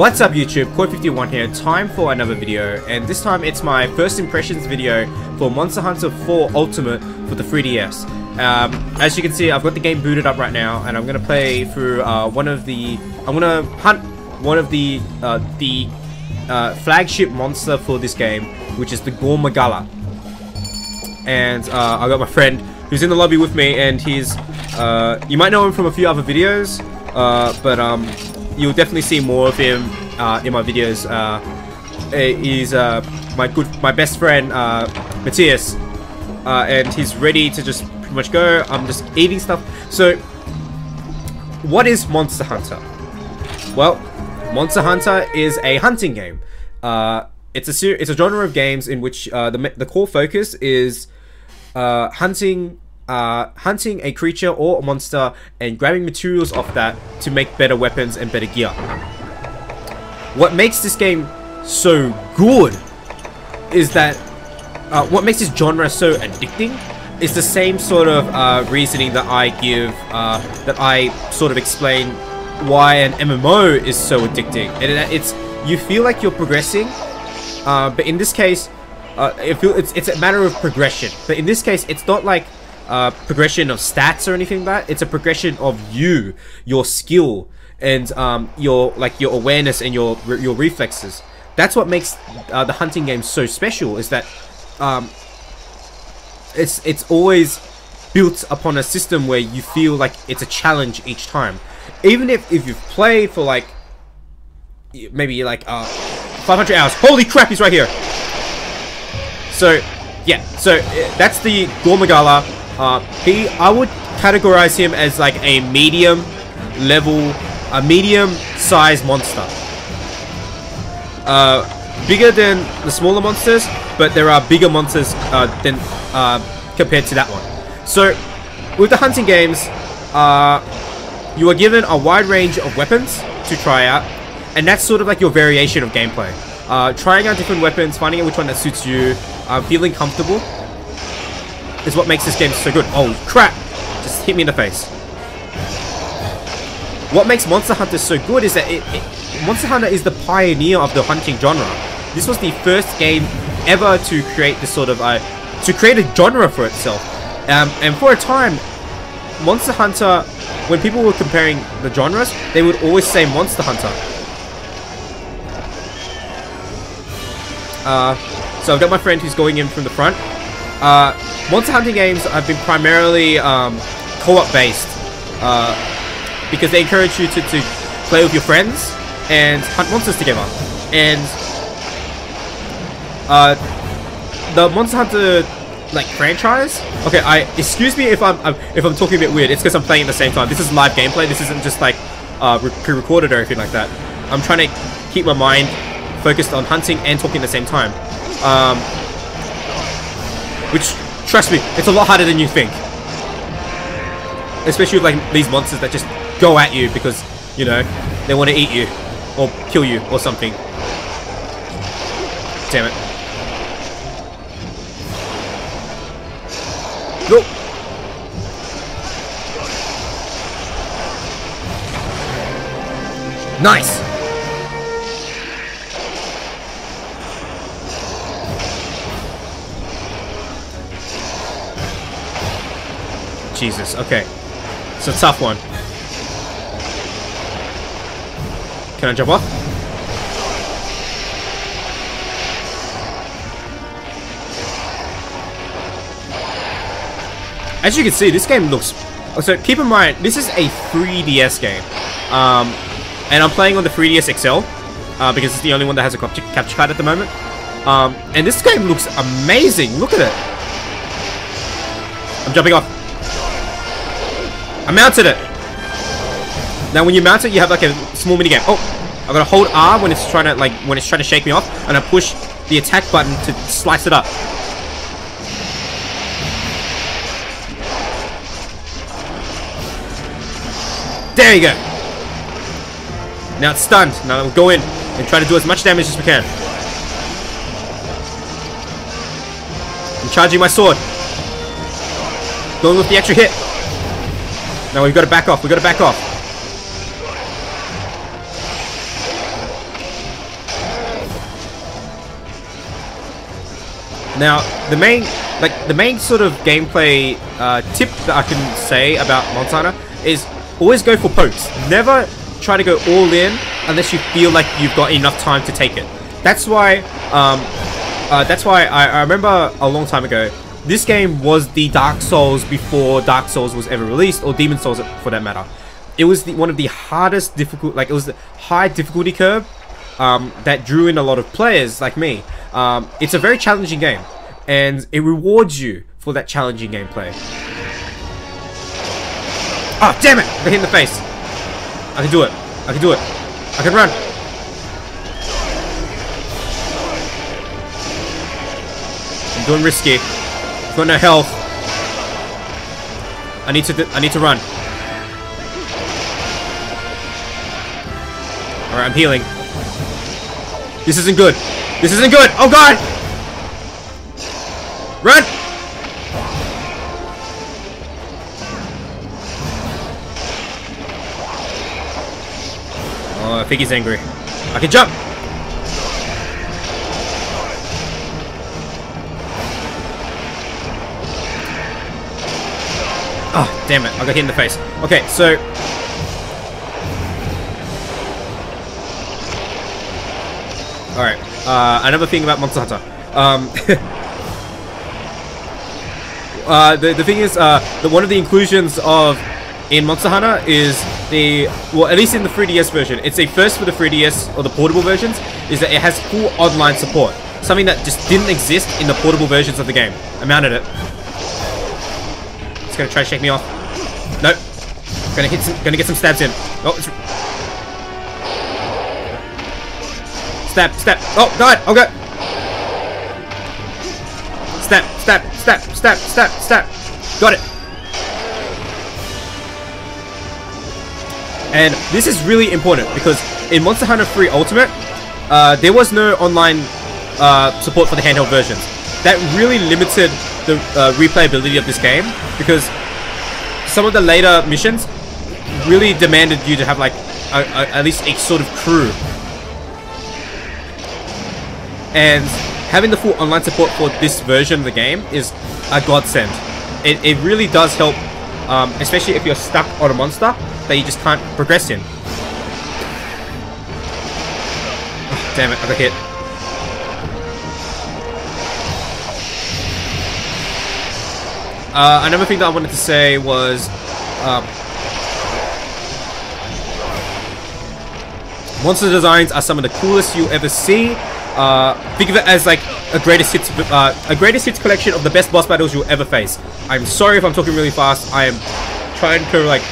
What's up YouTube, Khoi51 here, time for another video, and this time it's my first impressions video for Monster Hunter 4 Ultimate for the 3DS. As you can see, I've got the game booted up right now, and I'm going to play through I'm going to hunt one of the flagship monster for this game, which is the Gore Magala. And I got my friend who's in the lobby with me, and he's, you might know him from a few other videos, you'll definitely see more of him in my videos. He's my best friend, Matthias, and he's ready to just pretty much go. I'm just eating stuff. So, what is Monster Hunter? Well, Monster Hunter is a hunting game. It's a genre of games in which the core focus is hunting a creature or a monster and grabbing materials off that to make better weapons and better gear. What makes this game so good is that what makes this genre so addicting is the same sort of reasoning that I give, that I sort of explain why an MMO is so addicting. You feel like you're progressing, but in this case, it's a matter of progression. But in this case, it's not like progression of stats or anything like that. It's a progression of your skill, and your awareness and your reflexes. That's what makes the hunting game so special. Is that it's always built upon a system where you feel like it's a challenge each time, even if you've played for like maybe like 500 hours. Holy crap, he's right here. So yeah, so that's the Gore Magala. I would categorize him as like a medium-sized monster. Bigger than the smaller monsters, but there are bigger monsters compared to that one. So, with the hunting games, you are given a wide range of weapons to try out, and that's sort of like your variation of gameplay. Trying out different weapons, finding out which one that suits you, feeling comfortable, is what makes this game so good. Oh crap! Just hit me in the face. What makes Monster Hunter so good is that Monster Hunter is the pioneer of the hunting genre. This was the first game ever to create this sort of a genre for itself. And for a time, Monster Hunter, when people were comparing the genres, they would always say Monster Hunter. So I've got my friend who's going in from the front. Monster hunting games have been primarily co-op based because they encourage you to play with your friends and hunt monsters together. And the Monster Hunter like franchise. Okay, excuse me if I'm talking a bit weird. It's because I'm playing at the same time. This is live gameplay. This isn't just like pre-recorded or anything like that. I'm trying to keep my mind focused on hunting and talking at the same time. Which, trust me, it's a lot harder than you think. Especially with like these monsters that just go at you because, you know, they want to eat you or kill you or something. Damn it. Nope. Nice. Jesus, okay. It's a tough one. Can I jump off? As you can see, this game looks... So keep in mind, this is a 3DS game. And I'm playing on the 3DS XL. Because it's the only one that has a capture card at the moment. And this game looks amazing. Look at it. I'm jumping off. I mounted it! Now when you mount it, you have like a small minigame. Oh! I've got to hold R when it's trying to shake me off, and I push the attack button to slice it up. There you go! Now it's stunned. Now we'll go in and try to do as much damage as we can. I'm charging my sword. Going with the extra hit. Now we've got to back off. Now, the main sort of gameplay tip that I can say about Monster Hunter is always go for pokes. Never try to go all in unless you feel like you've got enough time to take it. That's why I remember a long time ago, this game was the Dark Souls before Dark Souls was ever released, or Demon Souls for that matter. It was one of the hardest difficult, like it was the high difficulty curve that drew in a lot of players like me. It's a very challenging game, and it rewards you for that challenging gameplay. Ah, damn it! I got hit in the face. I can do it. I can do it. I can run. I'm doing risky. I've got no health. I need to run. Alright, I'm healing. This isn't good. This isn't good. Oh god! Run! Oh, I think he's angry. I can jump! Oh, damn it. I got hit in the face. Okay, so... Alright, another thing about Monster Hunter. The thing is, that one of the inclusions in Monster Hunter is the, well, at least in the 3DS version, it's a first for the 3DS, or the portable versions, is that it has full online support. Something that just didn't exist in the portable versions of the game. I mounted it. It's gonna try to shake me off. Nope. Gonna get some stabs in. Oh, it's... Stab, stab. Oh, died. Okay. Stab, stab, stab, stab, stab, stab. Got it. And this is really important because in Monster Hunter 3 Ultimate, there was no online support for the handheld versions. That really limited the replayability of this game, because some of the later missions really demanded you to have like at least a sort of crew. And having the full online support for this version of the game is a godsend. It really does help, especially if you're stuck on a monster that you just can't progress in. Oh, damn it, I got hit. Another thing that I wanted to say was... monster designs are some of the coolest you ever see. Think of it as like a greatest hits collection of the best boss battles you'll ever face. I'm sorry if I'm talking really fast. I am trying to like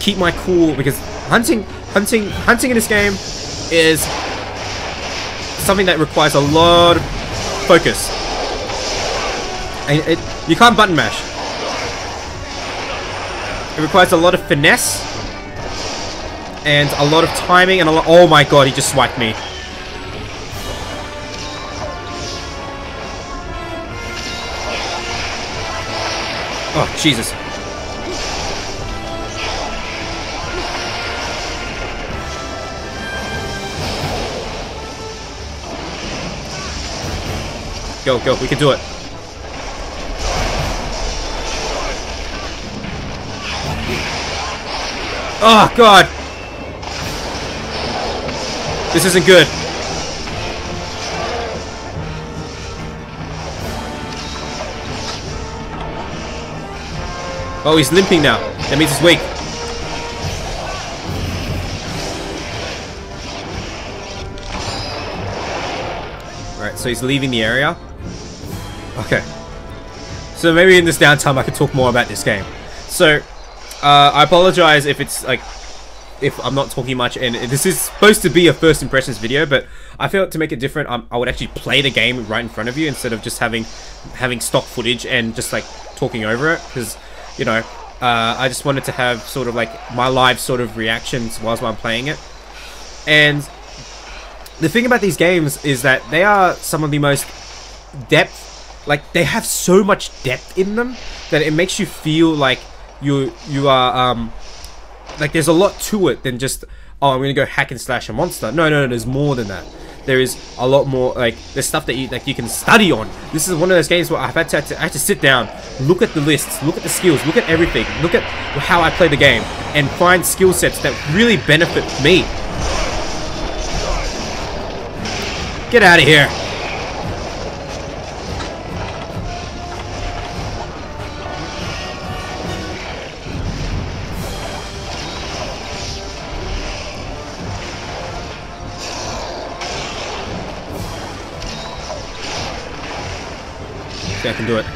keep my cool, because hunting in this game is something that requires a lot of focus. And you can't button mash. It requires a lot of finesse and a lot of timing and a lot. Oh my god, he just swiped me. Oh, Jesus. Go, go. We can do it. Oh, God. This isn't good. Oh, he's limping now. That means he's weak. Alright, so he's leaving the area. Okay. So maybe in this downtime I could talk more about this game. So, I apologize if it's like... if I'm not talking much, and this is supposed to be a first impressions video, but I felt to make it different, I would actually play the game right in front of you instead of just having stock footage and just like talking over it, because... you know, I just wanted to have sort of like my live sort of reactions whilst I'm playing it. And the thing about these games is that they are some of the most depth, like they have so much depth in them that it makes you feel like you are, like there's a lot to it than just, oh, I'm gonna go hack and slash a monster. No, no, no, there's more than that. There is a lot more, like, there's stuff that you can study on. This is one of those games where I've had to, I had to sit down, look at the lists, look at the skills, look at everything, look at how I play the game, and find skill sets that really benefit me. Get out of here. I can do it.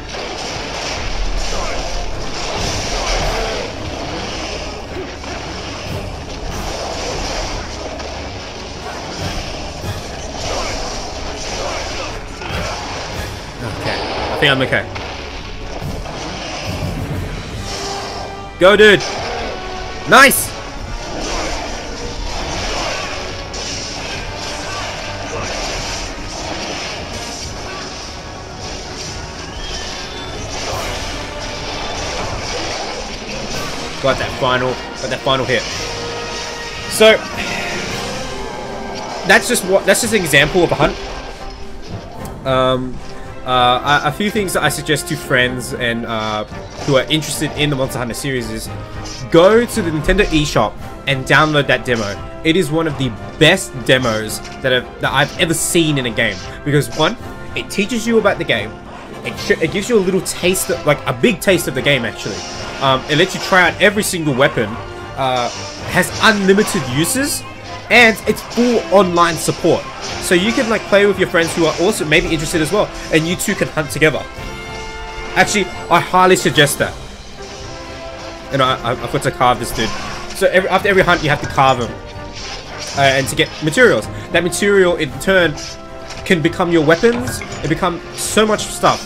Okay. I think I'm okay. Go, dude! Nice! Got that final hit. So that's just an example of a hunt. A few things that I suggest to friends and who are interested in the Monster Hunter series is go to the Nintendo eShop and download that demo. It is one of the best demos that I've ever seen in a game, because one, it teaches you about the game. It gives you a little taste, like a big taste of the game actually. It lets you try out every single weapon, has unlimited uses, and it's full online support. So you can like play with your friends who are also maybe interested as well, and you two can hunt together. Actually, I highly suggest that. And I've got to carve this dude. So after every hunt, you have to carve him, and to get materials. That material in turn can become your weapons. It becomes so much stuff.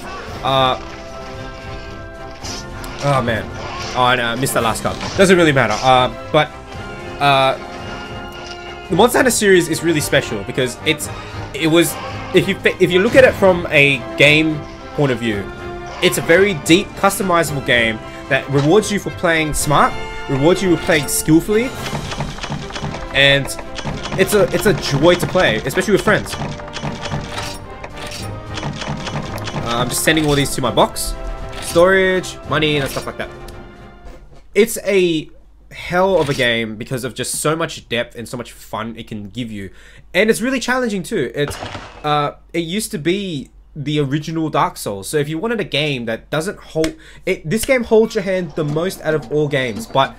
Oh man. Oh, and I missed that last card. Doesn't really matter. The Monster Hunter series is really special because if you look at it from a game point of view, it's a very deep, customizable game that rewards you for playing smart, rewards you for playing skillfully, and it's a joy to play, especially with friends. I'm just sending all these to my box. Storage, money, and stuff like that. It's a hell of a game because of just so much depth and so much fun it can give you, and it's really challenging too. It used to be the original Dark Souls, so if you wanted a game that doesn't hold it, this game holds your hand the most out of all games. But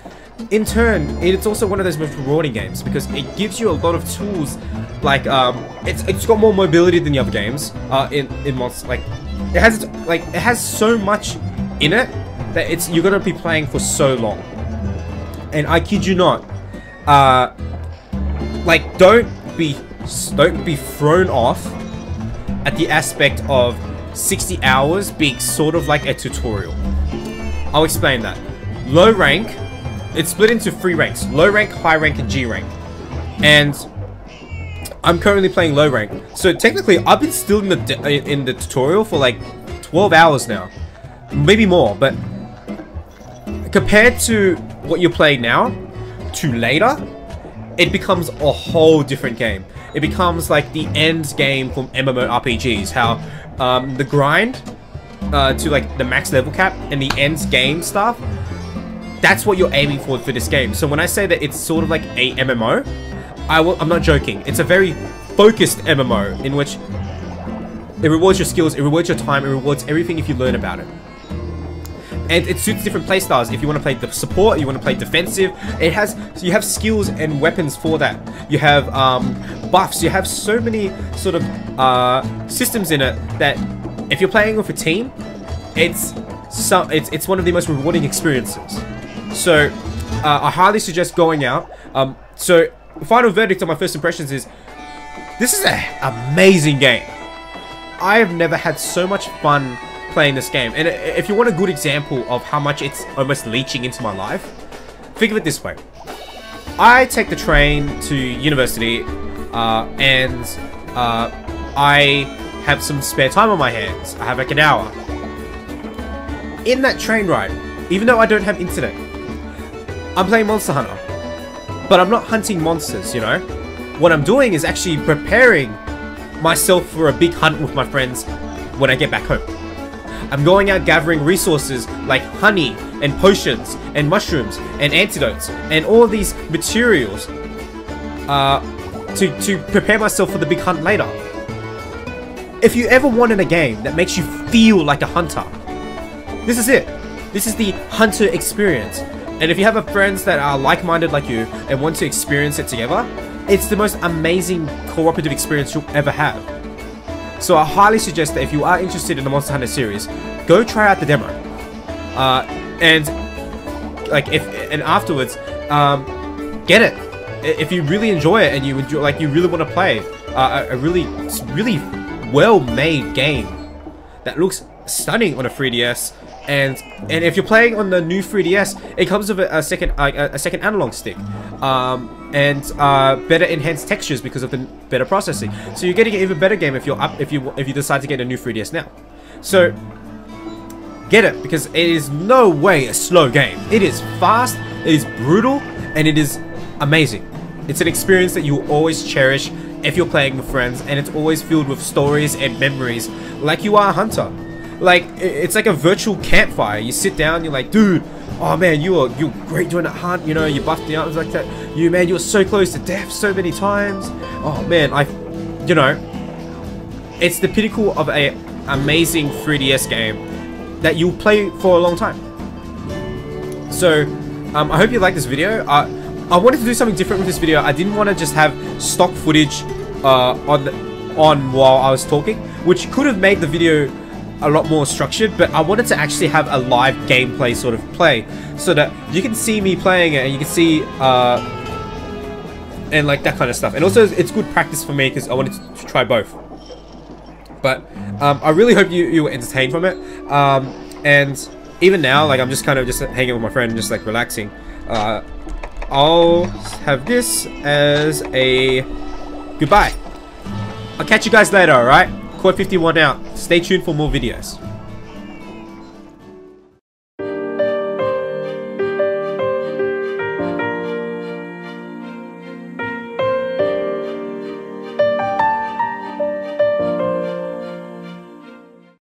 in turn, it's also one of those most rewarding games because it gives you a lot of tools. Like it's got more mobility than the other games. In Monster, like it has so much in it that you're gonna be playing for so long. And I kid you not, like don't be thrown off at the aspect of 60 hours being sort of like a tutorial. I'll explain that. Low rank, it's split into 3 ranks: low rank, high rank, and G rank. And I'm currently playing low rank, so technically I've been still in the tutorial for like 12 hours now, maybe more. But compared to what you're playing now to later, it becomes a whole different game. It becomes like the end game from MMORPGs, how the grind to like the max level cap and the end game stuff. That's what you're aiming for this game. So when I say that it's sort of like a MMO, I'm not joking. It's a very focused MMO in which it rewards your skills, it rewards your time, it rewards everything if you learn about it. And it suits different playstyles. If you want to play the support, you want to play defensive, you have skills and weapons for that. You have buffs, you have so many sort of systems in it that if you're playing with a team, it's one of the most rewarding experiences. So I highly suggest going out. So final verdict on my first impressions is this is an amazing game. I have never had so much fun playing this game. And if you want a good example of how much it's almost leeching into my life, think of it this way. I take the train to university and I have some spare time on my hands. I have like an hour. In that train ride, even though I don't have internet, I'm playing Monster Hunter. But I'm not hunting monsters, you know? What I'm doing is actually preparing myself for a big hunt with my friends when I get back home. I'm going out gathering resources like honey and potions and mushrooms and antidotes and all of these materials to prepare myself for the big hunt later. If you ever wanted a game that makes you feel like a hunter, this is it. This is the hunter experience. And if you have friends that are like-minded like you and want to experience it together, it's the most amazing cooperative experience you'll ever have. So I highly suggest that if you are interested in the Monster Hunter series, go try out the demo. And afterwards, get it. If you really enjoy it and you enjoy, like, you really want to play a really well-made game that looks stunning on a 3DS, and if you're playing on the new 3DS, it comes with a second analog stick, and better enhanced textures because of the better processing. So you're getting an even better game if you decide to get a new 3DS now. So get it, because it is no way a slow game. It is fast, it is brutal, and it is amazing. It's an experience that you will always cherish if you're playing with friends, and it's always filled with stories and memories like you are a hunter. Like, it's like a virtual campfire. You sit down, you're like, dude, oh man, you're great doing that hunt, you know, you buffed the arms like that. You, man, you're so close to death so many times. Oh man, you know, it's the pinnacle of a amazing 3DS game that you'll play for a long time. So, I hope you like this video. I wanted to do something different with this video. I didn't want to just have stock footage on while I was talking, which could have made the video a lot more structured, but I wanted to actually have a live gameplay sort of play so that you can see me playing it, and you can see and like that kind of stuff. And also, it's good practice for me because I wanted to try both. But I really hope you were entertained from it. And even now, like, I'm just kind of just hanging with my friend and just like relaxing. I'll have this as a goodbye. I'll catch you guys later, alright? Khoi51 out. Stay tuned for more videos.